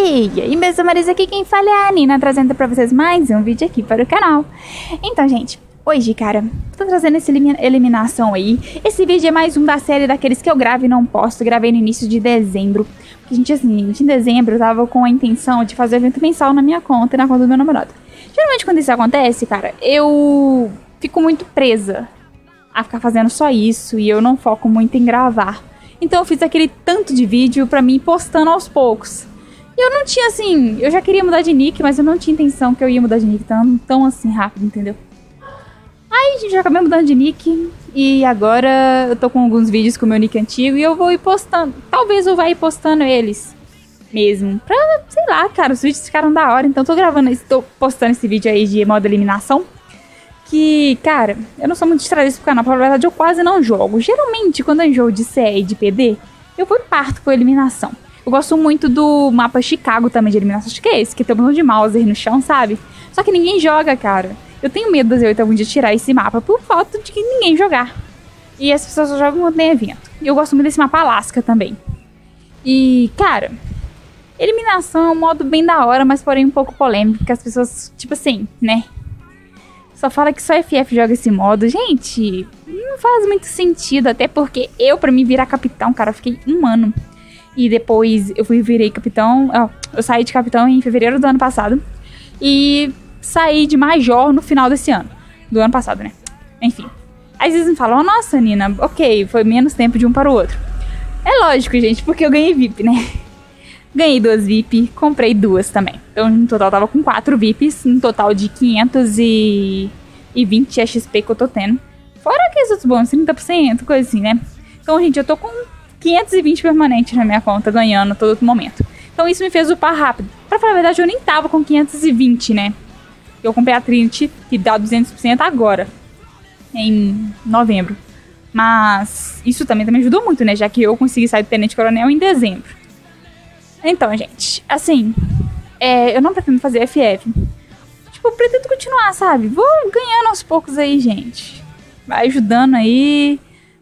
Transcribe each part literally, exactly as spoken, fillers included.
E aí, meus amores, aqui quem fala é a Nina, trazendo pra vocês mais um vídeo aqui para o canal. Então, gente, hoje, cara, tô trazendo essa eliminação aí. Esse vídeo é mais um da série daqueles que eu gravo e não posto. Gravei no início de dezembro. Porque, gente, assim, gente, em dezembro eu tava com a intenção de fazer evento mensal na minha conta e na conta do meu namorado. Geralmente, quando isso acontece, cara, eu fico muito presa a ficar fazendo só isso e eu não foco muito em gravar. Então, eu fiz aquele tanto de vídeo pra mim postando aos poucos. E eu não tinha, assim, eu já queria mudar de nick, mas eu não tinha intenção que eu ia mudar de nick tão, tão assim rápido, entendeu? Aí a gente já acabei mudando de nick e agora eu tô com alguns vídeos com o meu nick antigo e eu vou ir postando. Talvez eu vá ir postando eles mesmo. Pra, sei lá, cara, os vídeos ficaram da hora, então tô gravando, tô postando esse vídeo aí de modo eliminação. Que, cara, eu não sou muito distraída pro canal, pra verdade eu quase não jogo. Geralmente quando eu jogo de C E e de P D, eu vou e parto com eliminação. Eu gosto muito do mapa Chicago também de eliminação, acho que é esse, que tem um monte de Mauser no chão, sabe? Só que ninguém joga, cara. Eu tenho medo das oito algum dia tirar esse mapa por falta de que ninguém jogar. E as pessoas só jogam quando tem evento. E eu gosto muito desse mapa Alaska também. E, cara, eliminação é um modo bem da hora, mas porém um pouco polêmico, porque as pessoas, tipo assim, né? Só fala que só F F joga esse modo. Gente, não faz muito sentido, até porque eu, pra mim, virar capitão, cara, eu fiquei um ano. E depois eu fui virei capitão, ó, eu saí de capitão em fevereiro do ano passado e saí de major no final desse ano, do ano passado, né? Enfim, aí vocês me falam, oh, nossa, Nina, ok, foi menos tempo de um para o outro. É lógico, gente, porque eu ganhei V I P, né? Ganhei duas V I P, comprei duas também. Então, no total, eu tava com quatro V I Ps, um total de quinhentos e vinte X P que eu tô tendo. Fora aqueles outros bônus, trinta por cento, coisa assim, né? Então, gente, eu tô com quinhentos e vinte permanente na minha conta, ganhando a todo momento. Então isso me fez upar rápido. Pra falar a verdade, eu nem tava com quinhentos e vinte, né? Eu comprei a Trinity, que dá duzentos por cento agora, em novembro. Mas isso também, também ajudou muito, né? Já que eu consegui sair do Tenente Coronel em dezembro. Então, gente, assim, é, eu não pretendo fazer F F. Tipo, eu pretendo continuar, sabe? Vou ganhando aos poucos aí, gente. Vai ajudando aí.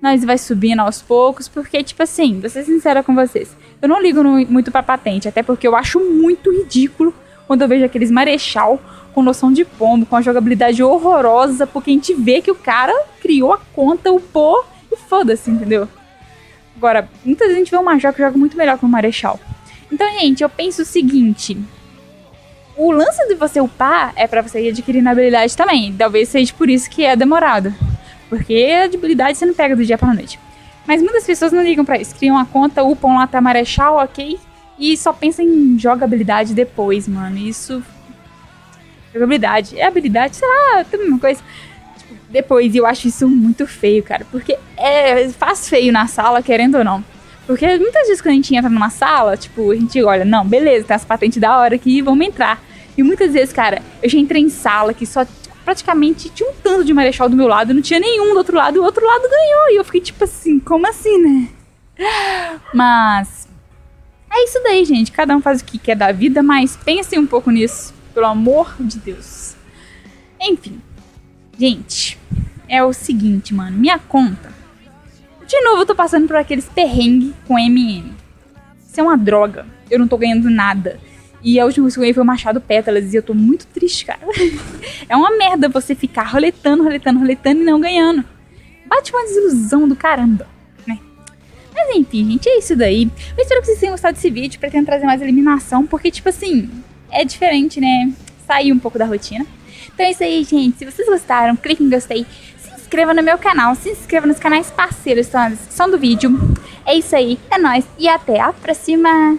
Nós vai subindo aos poucos, porque, tipo assim, vou ser sincera com vocês. Eu não ligo no, muito pra patente, até porque eu acho muito ridículo quando eu vejo aqueles marechal com noção de pombo, com a jogabilidade horrorosa, porque a gente vê que o cara criou a conta, upou e foda-se, entendeu? Agora, muitas vezes a gente vê um major que joga muito melhor que um marechal. Então, gente, eu penso o seguinte. O lance de você upar é pra você ir adquirindo habilidade também. Talvez seja por isso que é demorado. Porque a habilidade você não pega do dia pra noite. Mas muitas pessoas não ligam pra isso. Criam a conta, upam lá até marechal, ok? E só pensam em jogabilidade depois, mano. Isso... Jogabilidade. É habilidade, sei lá, tudo a mesma coisa. Tipo, depois, e eu acho isso muito feio, cara. Porque é, faz feio na sala, querendo ou não. Porque muitas vezes quando a gente entra numa sala, tipo, a gente olha, não, beleza, tem as patentes da hora aqui, vamos entrar. E muitas vezes, cara, eu já entrei em sala que só... praticamente tinha um tanto de marechal do meu lado, não tinha nenhum do outro lado, e o outro lado ganhou. E eu fiquei tipo assim, como assim, né? Mas é isso daí, gente. Cada um faz o que quer da vida, mas pensem um pouco nisso, pelo amor de Deus. Enfim, gente, é o seguinte, mano. Minha conta. De novo, eu tô passando por aqueles perrengues com M M. Isso é uma droga. Eu não tô ganhando nada. E a última coisa que eu ganhei foi o Machado Pétalas. E eu tô muito triste, cara. É uma merda você ficar roletando, roletando, roletando e não ganhando. Bate uma desilusão do caramba, né? Mas enfim, gente, é isso daí. Eu espero que vocês tenham gostado desse vídeo. Pretendo trazer mais eliminação. Porque, tipo assim, é diferente, né? Sair um pouco da rotina. Então é isso aí, gente. Se vocês gostaram, clique em gostei. Se inscreva no meu canal. Se inscreva nos canais parceiros que estão na descrição do vídeo. É isso aí. É nóis. E até a próxima.